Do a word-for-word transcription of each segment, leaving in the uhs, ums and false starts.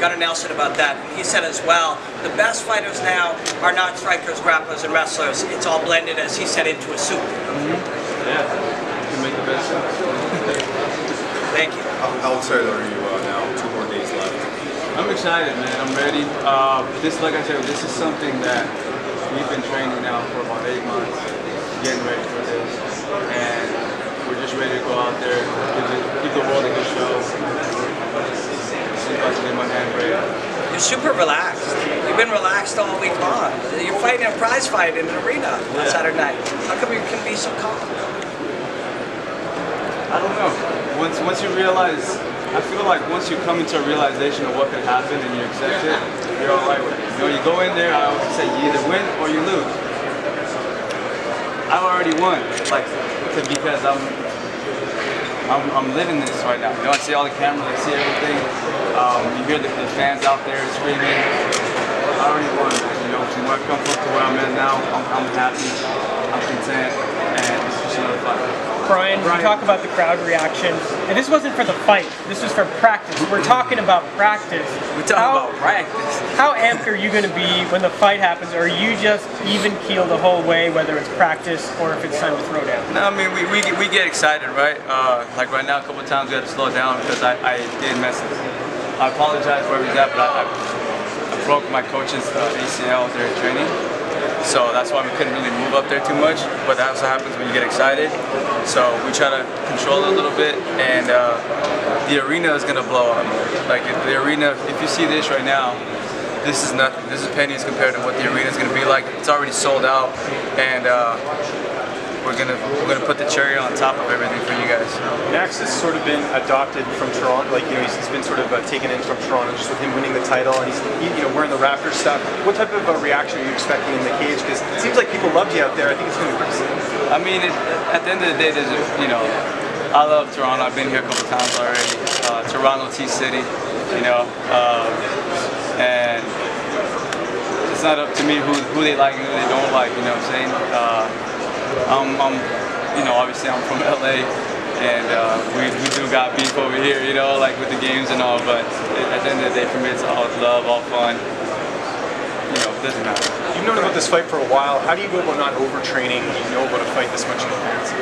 Gunnar Nelson about that. He said as well, the best fighters now are not strikers, grapplers, and wrestlers. It's all blended, as he said, into a soup. Mm-hmm. Yeah, you make the best shot. Thank you. How excited are you uh, now? Two more days left. I'm excited, man. I'm ready. Uh, this, like I said, this is something that we've been training now for about eight months, getting ready for this, and we're just ready to go out there, give the, give the world a good show. You're super relaxed. You've been relaxed all week long. You're fighting a prize fight in an arena on yeah. Saturday night. How come you can be so calm? I don't know. Once once you realize, I feel like once you come into a realization of what could happen and you accept it, you're all right with it. You know, you go in there, I always say you either win or you lose. I already won, like, because I'm, I'm, I'm living this right now. You know, I see all the cameras, I see everything. Um, you hear the, the fans out there screaming. I already won, you know, from where I've come from to where I'm at now, I'm, I'm happy, I'm content, and it's just another fight. Brian, Brian, you talk about the crowd reaction, and this wasn't for the fight, this was for practice. We're talking about practice. We're talking how, about practice. How amped are you going to be when the fight happens, or are you just even keel the whole way, whether it's practice or if it's time to throw down? No, I mean, we, we, we get excited, right? Uh, like right now, a couple of times we had to slow down because I, I did mess it. I apologize where he's at, but I, I, I broke my coach's uh, A C L during training. So that's why we couldn't really move up there too much, but that also happens when you get excited. So we try to control it a little bit, and uh, the arena is going to blow up. Like if the arena, if you see this right now, this is nothing. This is pennies compared to what the arena is going to be like. It's already sold out, and uh, We're gonna we're gonna put the cherry on top of everything for you guys. Max has sort of been adopted from Toronto, like you know he's, he's been sort of uh, taken in from Toronto, just with him winning the title and he's he, you know wearing the Raptors stuff. What type of a reaction are you expecting in the cage? Because it seems like people loved you out there. I think it's gonna be pretty soon. I mean, it, at the end of the day, there's a, you know I love Toronto. I've been here a couple times already. Uh, Toronto, T City, you know, um, and it's not up to me who who they like and who they don't like. You know what I'm saying? Uh, I'm, I'm, you know, obviously I'm from L A and uh, we, we do got beef over here, you know, like with the games and all, but at the end of the day, for me, it's all love, all fun, you know, it doesn't matter. You've known about this fight for a while. How do you go about not overtraining when you know about a fight this much in advance?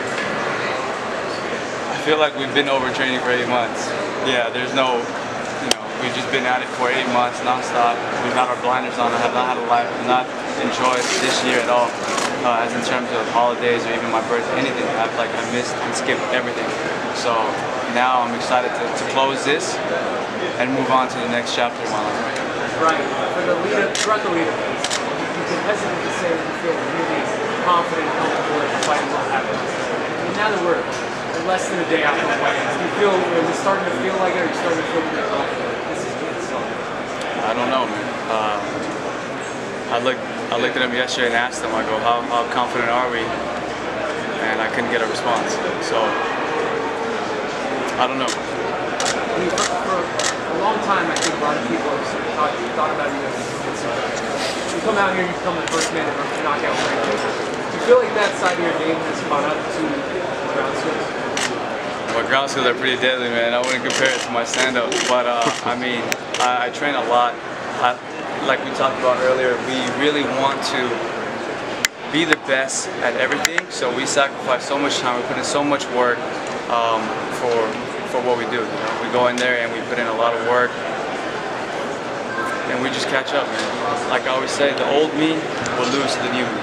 I feel like we've been overtraining for eight months. Yeah, there's no, you know, we've just been at it for eight months nonstop. We've got our blinders on. I have not had a life. I've not enjoyed this year at all. Uh, as in terms of holidays or even my birthday, anything. I've like I missed and skipped everything. So now I'm excited to, to close this and move on to the next chapter of my life. Right. For the leader, throughout the leader, you've been hesitant to say that you feel really confident and comfortable that the fight will happen. And now that we're less than a day after the fight, do you feel, is it starting to feel like it, or are you starting to feel pretty confident? This is good stuff. I don't know, man. Um, I look. I looked at him yesterday and asked him, I go, how, how confident are we? And I couldn't get a response. So, I don't know. I mean, for, for a long time, I think a lot of people have sort of thought, thought about you as a jiu-jitsu. You come out here, you become the first man to knock out Frank Jacob. Do you feel like that side of your game has caught up to ground skills? My ground skills are pretty deadly, man. I wouldn't compare it to my stand-up. But, uh, I mean, I, I train a lot. I, Like we talked about earlier, we really want to be the best at everything, so we sacrifice so much time, we put in so much work um, for for what we do. You know, we go in there and we put in a lot of work, and we just catch up, man. Like I always say, the old me will lose to the new me.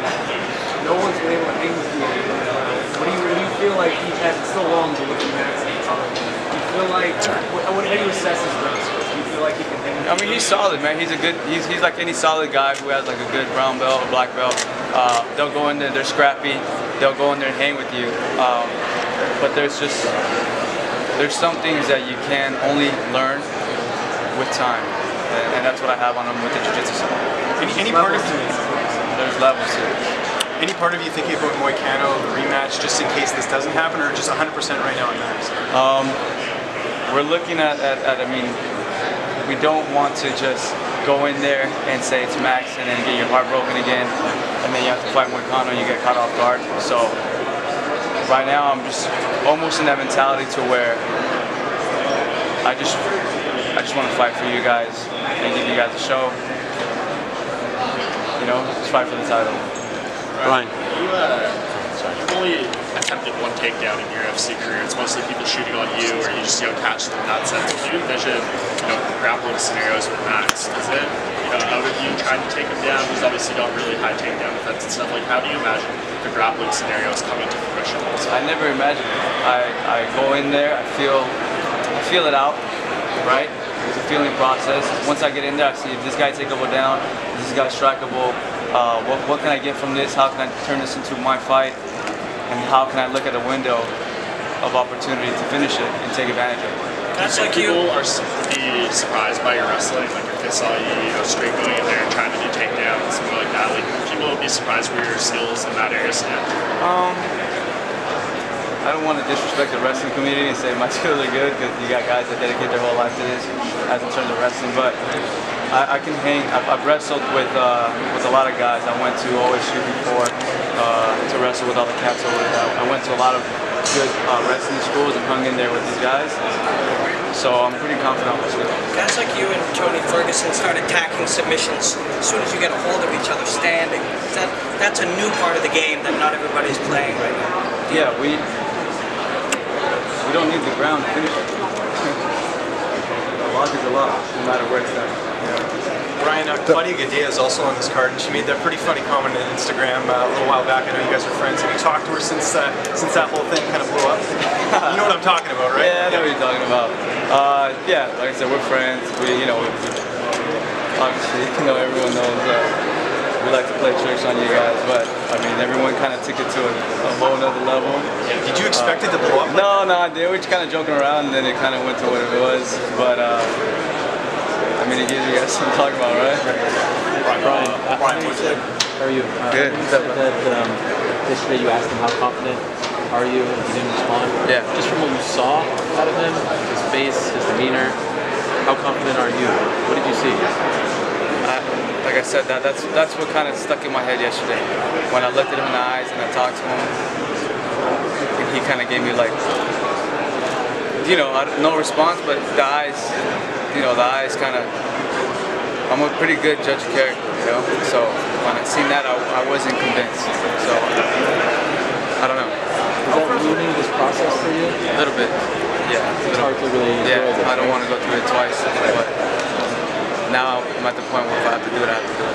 No one's been able to hang with you. What do you, do you feel like he had so long to look at Max? Do you feel like, what, how do you assess his growth? Like he can I mean, he's solid, man. He's a good. He's he's like any solid guy who has like a good brown belt, or black belt. Uh, they'll go in there. They're scrappy. They'll go in there and hang with you. Um, but there's just there's some things that you can only learn with time, and, and that's what I have on him with the jiu-jitsu side. Any, any part of you, there's levels to it. Any part of you thinking about Moicano, the rematch, just in case this doesn't happen, or just one hundred percent right now on Max? Um, we're looking at at, at I mean. We don't want to just go in there and say it's Max and then get your heart broken again and then you have to fight Moicano and you get caught off guard. So right now I'm just almost in that mentality to where I just I just want to fight for you guys. they give you guys a show. You know, just fight for the title. Brian. You, uh, you've only attempted one takedown in your U F C career. It's mostly people shooting on you, or you just you know catch them in that sense. If you envision, you know, grappling scenarios with Max, is it, you know, out of you trying to take him down? He's obviously got really high takedown defense and stuff. Like, how do you imagine the grappling scenarios coming to fruition? Also? I never imagined it. I, I go in there, I feel, I feel it out, right? It's a feeling process. Once I get in there, I see if this guy takeable down, if this guy strikeable, uh, what, what can I get from this, how can I turn this into my fight, and how can I look at a window of opportunity to finish it and take advantage of it. That's like people you. Are pretty surprised by your wrestling, like if they saw you, you know, straight going in there and trying to do takedowns and something like that, like people would be surprised with your skills in that area. Um, I don't want to disrespect the wrestling community and say my skills are good, because you got guys that dedicate their whole life to this, as in terms of wrestling. But I, I can hang. I've, I've wrestled with uh, with a lot of guys. I went to O S U before uh, to wrestle with all the cats over there. I went to a lot of good uh, wrestling schools and hung in there with these guys. So I'm pretty confident with it. Guys like you and Tony Ferguson start attacking submissions as soon as you get a hold of each other standing. That that's a new part of the game that not everybody's playing right now. Yeah, we. We don't need the ground to finish it. A lock is a lock, no matter where it's at. Yeah. Brian, uh, Claudia Gadea is also on this card, and she made that pretty funny comment on Instagram uh, a little while back. I know you guys are friends. Have you talked to her since uh, since that whole thing kind of blew up? You know what I'm talking about, right? Yeah, I know yeah. what you're talking about. Uh, yeah, like I said, we're friends. We, you know, we, obviously, you know, everyone knows that we like to play tricks on you guys, but I mean, everyone kind of took it to a, a whole other level. Yeah, did you expect uh, it to blow up? No, no, I did. We were just kind of joking around, and then it kind of went to what it was. But uh, I mean, it gives you guys something to talk about, right? Brian, uh, Brian, what's up? How are you? Uh, Good. You said that um, yesterday you asked him how confident are you, and he didn't respond. Yeah. Just from what you saw out of him, his face, his demeanor, how confident are you? What did you see? Uh, Like I said, that, that's that's what kind of stuck in my head yesterday. When I looked at him in the eyes and I talked to him, and he kind of gave me like, you know, no response, but the eyes, you know, the eyes kind of, I'm a pretty good judge of character, you know? So when I seen that, I, I wasn't convinced. So, I don't know. Is that ruining this process for you? A little bit, yeah. It's hard to really enjoy it. Yeah, I don't want to go through it twice. But now I'm at the point where if I have to do it, I have to do it.